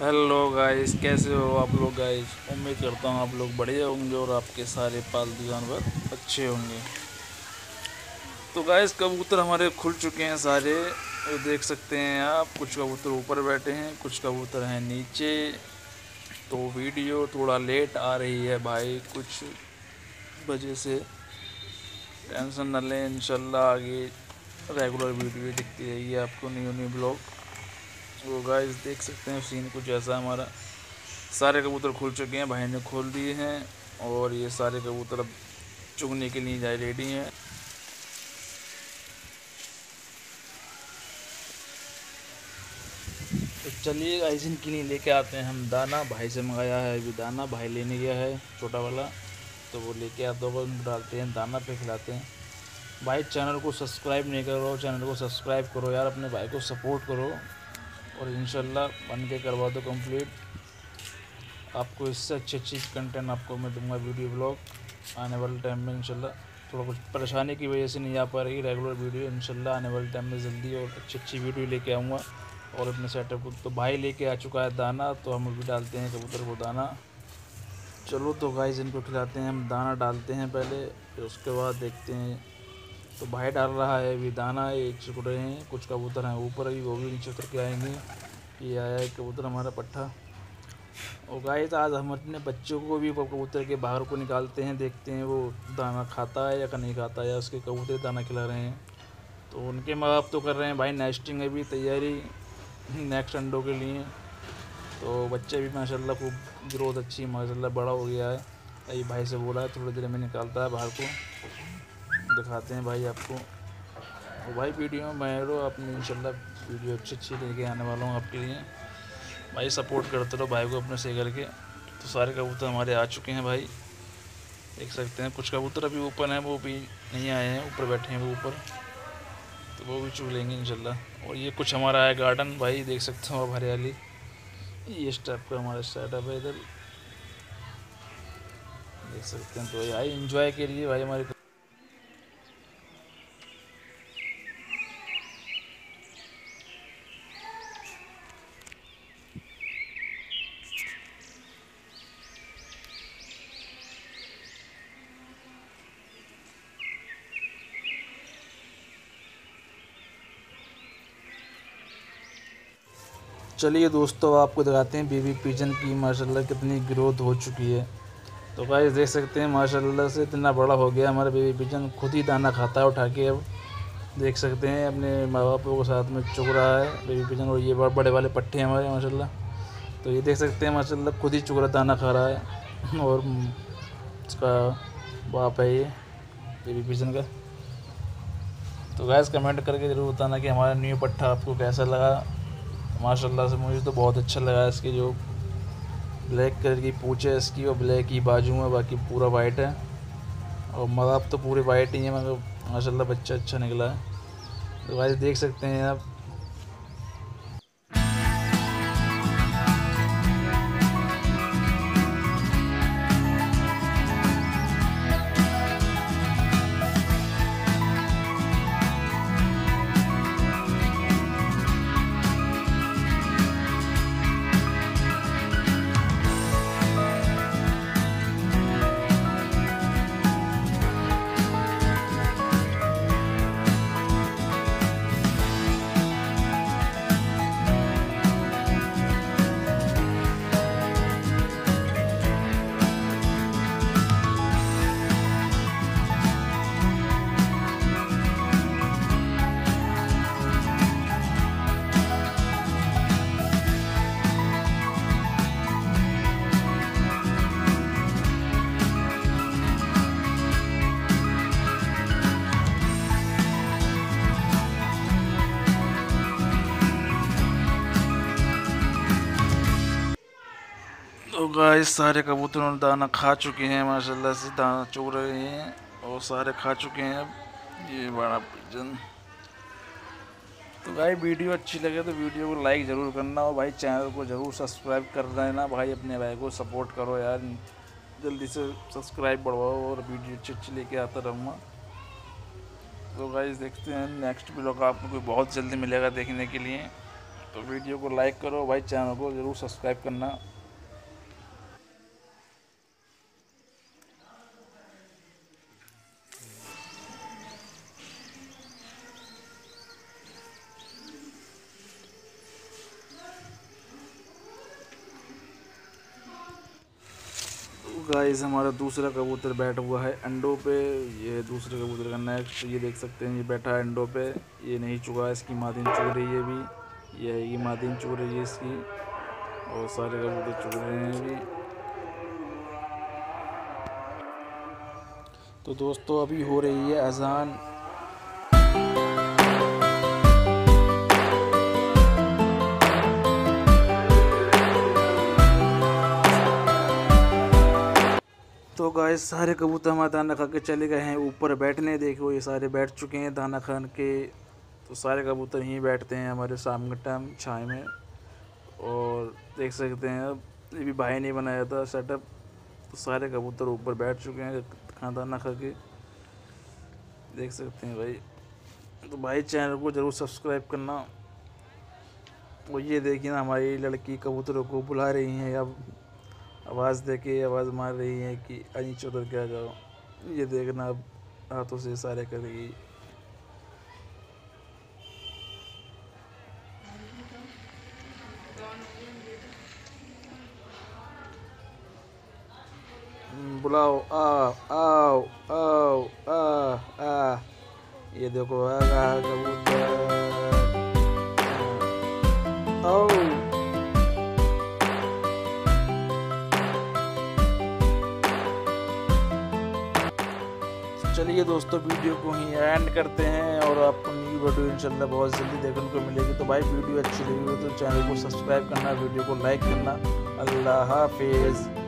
Hello guys, कैसे हो आप लोग गाइस। उम्मीद करता हूँ आप लोग बढ़िया होंगे और आपके सारे पालतू जानवर अच्छे होंगे। तो गाइस कबूतर हमारे खुल चुके हैं सारे, देख सकते हैं आप। कुछ कबूतर ऊपर बैठे हैं, कुछ कबूतर हैं नीचे। तो वीडियो थोड़ा लेट आ रही है भाई कुछ वजह से, टेंशन न लें। इंशाल्लाह आगे रेगुलर वीडियो दिखती रहेगी आपको, न्यू न्यू ब्लॉग। तो गाइस देख सकते हैं सीन कुछ ऐसा हमारा। सारे कबूतर खुल चुके हैं, भाई ने खोल दिए हैं और ये सारे कबूतर अब चुगने के लिए रेडी हैं। तो चलिए गाइस इनके लिए लेके आते हैं हम दाना। भाई से मंगाया है अभी दाना, भाई लेने गया है छोटा वाला, तो वो लेके आता होगा। उनको डालते हैं दाना पे, खिलाते हैं। भाई चैनल को सब्सक्राइब नहीं करो, चैनल को सब्सक्राइब करो यार, अपने भाई को सपोर्ट करो और इंशाल्लाह बन के करवा दो कंप्लीट। आपको इससे अच्छी अच्छी कंटेंट आपको मैं दूंगा वीडियो ब्लॉग आने वाले टाइम में इंशाल्लाह। थोड़ा कुछ परेशानी की वजह से नहीं आ पा रही रेगुलर वीडियो, इंशाल्लाह आने वाले टाइम में जल्दी और अच्छी अच्छी वीडियो लेके आऊँगा। और अपने सेटअप को तो भाई लेके आ चुका है दाना, तो हम भी डालते हैं कबूतर को दाना। चलो तो गाइस इनको खिलाते हैं हम, दाना डालते हैं पहले, फिर उसके बाद देखते हैं। तो भाई डाल रहा है अभी दाना, ये चुग रहे हैं। कुछ कबूतर हैं ऊपर, अभी वो भी नीचे उतर के आएंगे। ये आया है कबूतर हमारा पट्ठा। और गाइस आज हम अपने बच्चों को भी कबूतर के बाहर को निकालते हैं, देखते हैं वो दाना खाता है या नहीं खाता है, या उसके कबूतर दाना खिला रहे हैं। तो उनके माँ बाप तो कर रहे हैं भाई नेस्टिंग अभी तैयारी नेक्स्ट अंडों के लिए। तो बच्चे भी माशाल्लाह खूब ग्रोथ अच्छी माशाल्लाह बड़ा हो गया है। अभी भाई से बोला है थोड़ी देर में निकालता है बाहर को, दिखाते हैं भाई आपको। और भाई वीडियो में बने रहो, अपने इंशाल्लाह वीडियो अच्छी अच्छी लेके आने वाला हूँ आपके लिए। भाई सपोर्ट करते रहो भाई को अपने से करके। तो सारे कबूतर हमारे आ चुके हैं भाई, देख सकते हैं। कुछ कबूतर अभी ऊपर हैं, वो भी नहीं आए हैं, ऊपर बैठे हैं वो ऊपर, तो वो भी चुग लेंगे इंशाल्लाह। और ये कुछ हमारा है गार्डन भाई, देख सकते हो आप हरियाली। ये इस टाइप का हमारा सेटअप है इधर, देख सकते हैं। तो आई इंजॉय के लिए भाई हमारे चलिए दोस्तों आपको दिखाते हैं बेबी पिजन की माशाल्लाह कितनी ग्रोथ हो चुकी है। तो गाइस देख सकते हैं माशाल्लाह से इतना बड़ा हो गया हमारा बेबी पिजन, खुद ही दाना खाता है उठा के। अब देख सकते हैं अपने माँ बापों के साथ में चुग रहा है बेबी पिजन। और ये बड़े वाले पट्टे हैं हमारे माशाल्लाह, तो ये देख सकते हैं माशाल्लाह खुद ही चुग रहा, दाना खा रहा है। और उसका बाप है ये बेबी पिजन का। तो गाइस कमेंट करके ज़रूर बताना कि हमारा न्यू पट्टा आपको कैसा लगा। माशाल्लाह से मुझे तो बहुत अच्छा लगा। इसकी जो ब्लैक कलर की पूँछ है इसकी, वो ब्लैक ही बाजू है, बाकी पूरा वाइट है। और मगर तो पूरे वाइट ही है, मगर माशाल्लाह बच्चा अच्छा निकला है। तो भाई देख सकते हैं आप। तो गाइस सारे कबूतरों ने दाना खा चुके हैं माशाल्लाह से, दाना चुग रहे हैं और सारे खा चुके हैं अब ये बड़ा पिजन। तो भाई वीडियो अच्छी लगे तो वीडियो को लाइक ज़रूर करना और भाई चैनल को ज़रूर सब्सक्राइब कर देना भाई, अपने भाई को सपोर्ट करो यार, जल्दी से सब्सक्राइब बढ़वाओ और वीडियो अच्छी अच्छी लेके आता रहूँगा। तो गाइस देखते हैं नेक्स्ट ब्लॉग आपको बहुत जल्दी मिलेगा देखने के लिए। तो वीडियो को लाइक करो भाई, चैनल को ज़रूर सब्सक्राइब करना। गाइस हमारा दूसरा कबूतर बैठा हुआ है अंडों पे, ये दूसरे कबूतर का नेक्स्ट, ये देख सकते हैं ये बैठा है अंडों पे, ये नहीं चुका, इसकी मादीन चुग रही है अभी, ये है ये मादीन चुग रही है इसकी, और सारे कबूतर चुग रहे हैं अभी। तो दोस्तों अभी हो रही है अजान, तो गाइस सारे कबूतर हमारे दाना खा के चले गए हैं ऊपर बैठने, देखो ये सारे बैठ चुके हैं दाना खान के। तो सारे कबूतर यहीं बैठते हैं हमारे सामने टाइम छाए में, और देख सकते हैं अब ये भी भाई ने बनाया था सेटअप। तो सारे कबूतर ऊपर बैठ चुके हैं खाना दाना खा के, देख सकते हैं भाई। तो भाई चैनल को ज़रूर सब्सक्राइब करना। तो ये देखिए ना हमारी लड़की कबूतरों को बुला रही हैं, अब आवाज़ देके आवाज़ मार रही है कि अजी चौधर क्या जाओ, ये देखना अब हाथों से इशारे करेगी। बुलाओ आओ आओ आओ आ आ, ये देखो आ कबूतर। चलिए दोस्तों वीडियो को ही एंड करते हैं, और आपको न्यू वीडियो इंशाल्लाह बहुत जल्दी देखने को मिलेगी। तो भाई वीडियो अच्छी लगी हो तो चैनल को सब्सक्राइब करना, वीडियो को लाइक करना। अल्लाह हाफिज़।